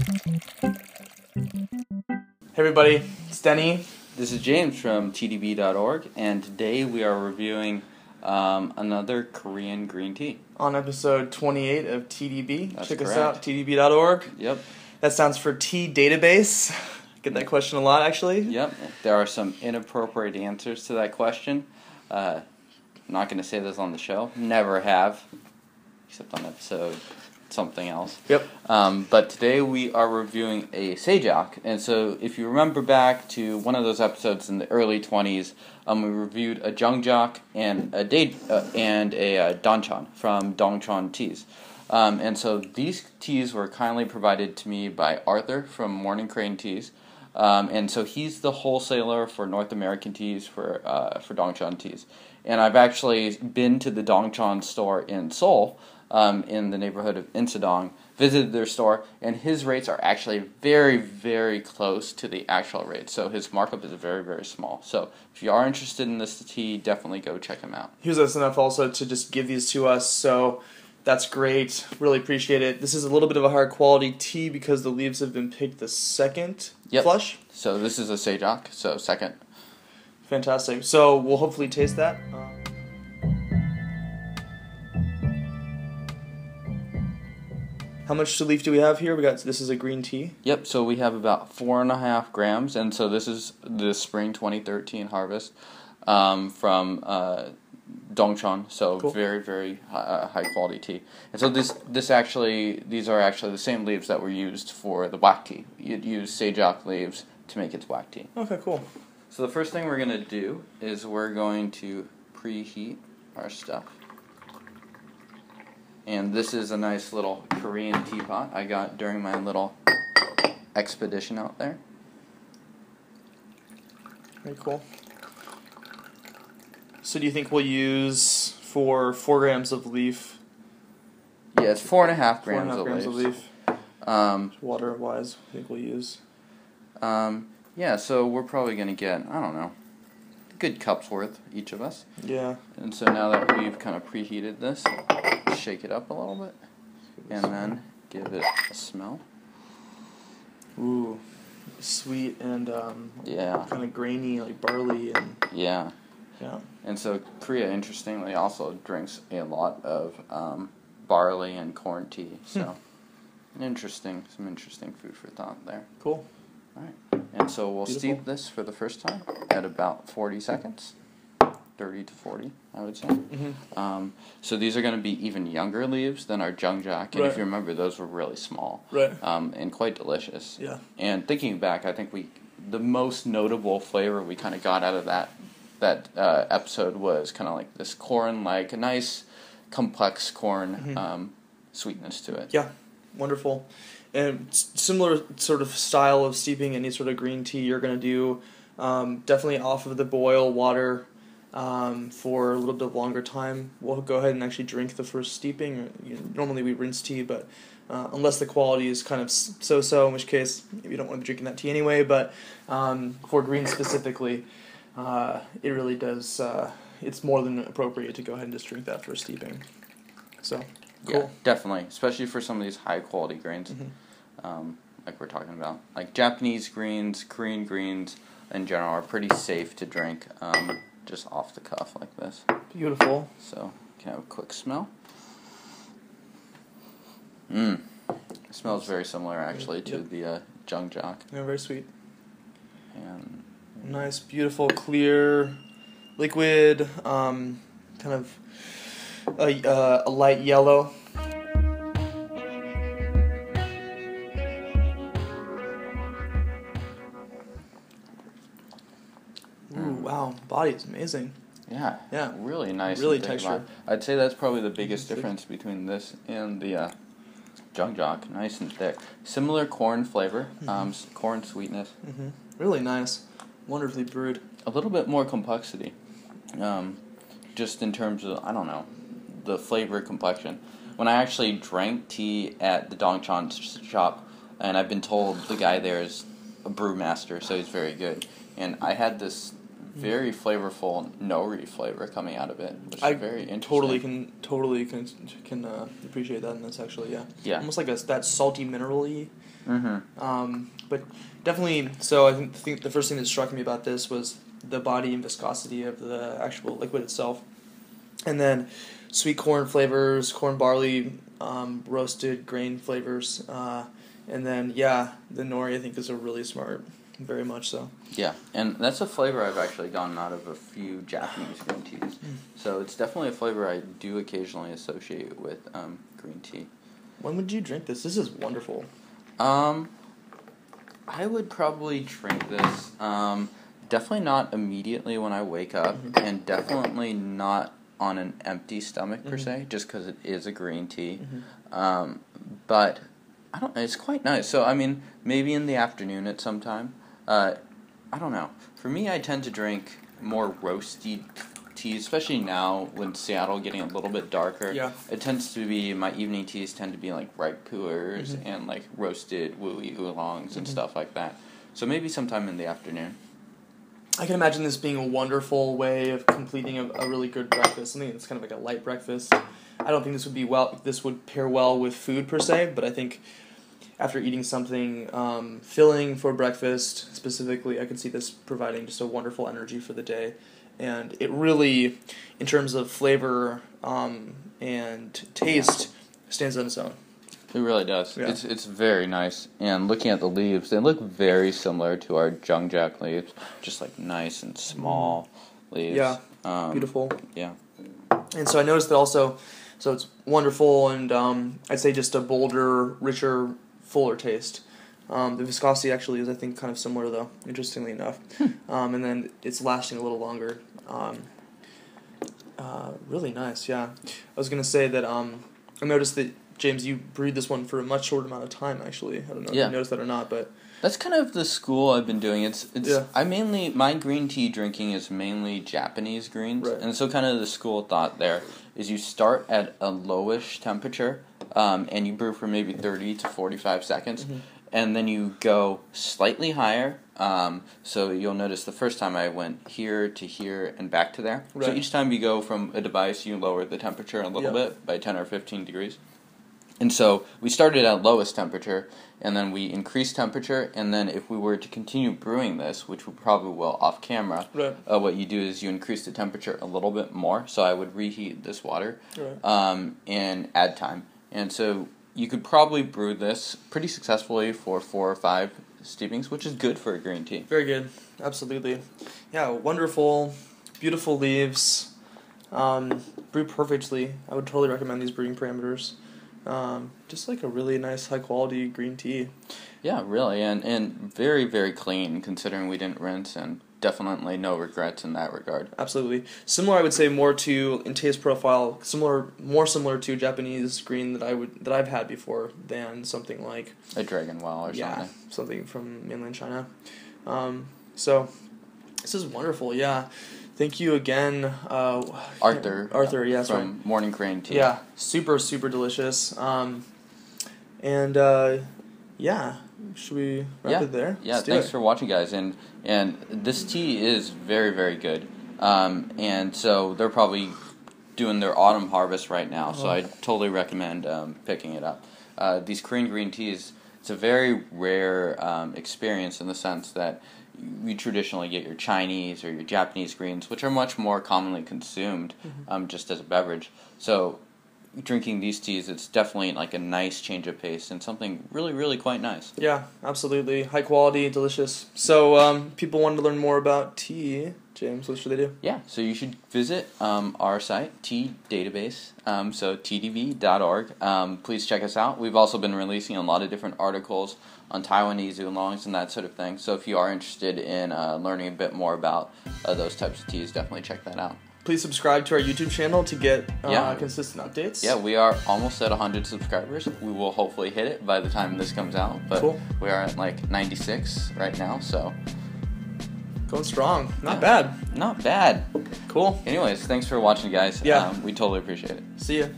Hey everybody, it's Denny. This is James from tdb.org, and today we are reviewing another Korean green tea. On episode 28 of TDB. That's Check us out, tdb.org. Yep. That stands for Tea Database. Get that question a lot, actually. Yep. There are some inappropriate answers to that question. I'm not going to say this on the show. Never have. Except on episode something else. Yep. But today we are reviewing a Sejak. And so if you remember back to one of those episodes in the early 20s, we reviewed a Jungjak and a Doncheon from Dong Cheon Teas. And so these teas were kindly provided to me by Arthur from Morning Crane Teas. And so he's the wholesaler for North American teas for Dong Cheon Teas. And I've actually been to the Dong Cheon store in Seoul, in the neighborhood of Insadong, visited their store, and his rates are actually very, very close to the actual rates. So his markup is very, very small. So if you are interested in this tea, definitely go check him out. He was nice enough also to just give these to us, so that's great. Really appreciate it. This is a little bit of a higher quality tea because the leaves have been picked the second flush. So this is a Sejak, so second. Fantastic. So we'll hopefully taste that. How much to leaf do we have here? This is a green tea. Yep. So we have about 4.5 grams, and so this is the spring 2013 harvest from Dongcheon, so cool. very, very high quality tea. And so these are actually the same leaves that were used for the black tea. You'd use Sejak leaves to make its black tea. Okay, cool. So the first thing we're going to do is we're going to preheat our stuff. And this is a nice little Korean teapot I got during my little expedition out there. Very cool. So do you think we'll use for 4 grams of leaf? Yeah, it's 4.5 grams of leaf. Water-wise, I think we'll use. Yeah, so we're probably going to get, I don't know, a good cup's worth, each of us. Yeah. And so now that we've kind of preheated this, shake it up a little bit, and then give it a smell. Ooh, sweet and kind of grainy, like barley. And yeah. Yeah. And so Korea, interestingly, also drinks a lot of barley and corn tea. So, some interesting food for thought there. Cool. All right. And so we'll steep this for the first time at about 40 seconds, 30 to 40, I would say. Mm-hmm. So these are going to be even younger leaves than our Jungjak. And if you remember, those were really small. Right. And quite delicious. Yeah. And thinking back, I think the most notable flavor we kind of got out of that episode was kind of like this corn, like a nice complex corn sweetness to it. Yeah, wonderful. And similar sort of style of steeping any sort of green tea you're going to do, definitely off of the boil water for a little bit longer time. We'll go ahead and actually drink the first steeping. Normally we rinse tea, but unless the quality is kind of so-so, in which case you don't want to be drinking that tea anyway, but for green specifically, it really does, it's more than appropriate to go ahead and just drink that for steeping. So, cool. Yeah, definitely, especially for some of these high-quality grains, like we're talking about. Like Japanese greens, Korean greens, in general, are pretty safe to drink just off the cuff like this. Beautiful. So, you can have a quick smell. Mmm. It smells very similar, actually, to the Jungjak. Yeah, very sweet. And nice, beautiful, clear liquid, kind of a light yellow. Ooh, wow, body is amazing. Yeah, yeah, really nice. Really textured. I'd say that's probably the biggest difference between this and the Jungjak. Nice and thick. Similar corn flavor, corn sweetness. Mm-hmm. Really nice. Wonderfully brewed. A little bit more complexity, just in terms of, I don't know, the flavor complexion. When I actually drank tea at the Dongcheon shop, and I've been told the guy there is a brewmaster, so he's very good, and I had this very flavorful nori flavor coming out of it, which is very interesting. Totally can appreciate that in this, actually, yeah. Almost like that salty, mineral-y. Mm-hmm. But definitely, so I think the first thing that struck me about this was the body and viscosity of the actual liquid itself. And then sweet corn flavors, corn barley, roasted grain flavors, and then, the nori, I think, is a really smart... Very much so. Yeah, and that's a flavor I've actually gotten out of a few Japanese green teas. So it's definitely a flavor I do occasionally associate with green tea. When would you drink this? This is wonderful. I would probably drink this. Definitely not immediately when I wake up, and definitely not on an empty stomach, per se, just because it is a green tea. But I don't. It's quite nice. So, I mean, maybe in the afternoon at some time. I don't know. For me, I tend to drink more roasty teas, especially now when Seattle getting a little bit darker. Yeah. It tends to be, my evening teas tend to be like ripe pooers and like roasted wooey oolongs and stuff like that. So maybe sometime in the afternoon. I can imagine this being a wonderful way of completing a really good breakfast, something that's kind of like a light breakfast. I don't think this would pair well with food per se, but I think after eating something filling for breakfast, specifically, I could see this providing just a wonderful energy for the day. And it really, in terms of flavor and taste, stands on its own. It really does. Yeah. It's very nice. And looking at the leaves, they look very similar to our Jungjak leaves, just like nice and small leaves. Yeah, beautiful. Yeah. And so I noticed that also, so it's wonderful and I'd say just a bolder, richer, fuller taste. The viscosity actually is, I think, kind of similar, though, interestingly enough. And then it's lasting a little longer. Really nice, yeah. I was going to say that I noticed that, James, you brewed this one for a much shorter amount of time, actually. I don't know if you noticed that or not, but... That's kind of the school I've been doing. My green tea drinking is mainly Japanese greens, and so kind of the school thought there is you start at a lowish temperature, and you brew for maybe 30 to 45 seconds, and then you go slightly higher, so you'll notice the first time I went here to here and back to there. Right. So each time you go from a device, you lower the temperature a little bit by 10 or 15 degrees. And so we started at lowest temperature, and then we increased temperature, and then if we were to continue brewing this, which we probably will off camera, what you do is you increase the temperature a little bit more, so I would reheat this water and add time. And so you could probably brew this pretty successfully for 4 or 5 steepings, which is good for a green tea. Very good. Absolutely. Yeah, wonderful, beautiful leaves. Brew perfectly. I would totally recommend these brewing parameters. Just like a really nice high quality green tea. Yeah, really, and very, very clean considering we didn't rinse, and definitely no regrets in that regard. Absolutely. Similar, I would say, more to, in taste profile, more similar to Japanese green that I've had before than something like a dragon well or something. Yeah, something from mainland China. So this is wonderful, yeah. Thank you again, Arthur, yes, from Morning Crane Teas. Yeah, super, super delicious. Should we wrap it there? Yeah, thanks for watching, guys. And this tea is very, very good. And so they're probably doing their autumn harvest right now, so I totally recommend picking it up. These Korean green teas, it's a very rare experience in the sense that you traditionally get your Chinese or your Japanese greens, which are much more commonly consumed just as a beverage. So drinking these teas, it's definitely like a nice change of pace and something really, really quite nice. Yeah, absolutely. High quality, delicious. So people want to learn more about tea, James, what should they do? Yeah, so you should visit our site, Tea Database, so tdb.org. Please check us out. We've also been releasing a lot of different articles on Taiwanese oolongs and that sort of thing. So if you are interested in learning a bit more about those types of teas, definitely check that out. Please subscribe to our YouTube channel to get consistent updates. Yeah, we are almost at 100 subscribers. We will hopefully hit it by the time this comes out. But we are at like 96 right now, so... Going strong. Not bad. Cool. Anyways, thanks for watching, guys. Yeah. We totally appreciate it. See ya.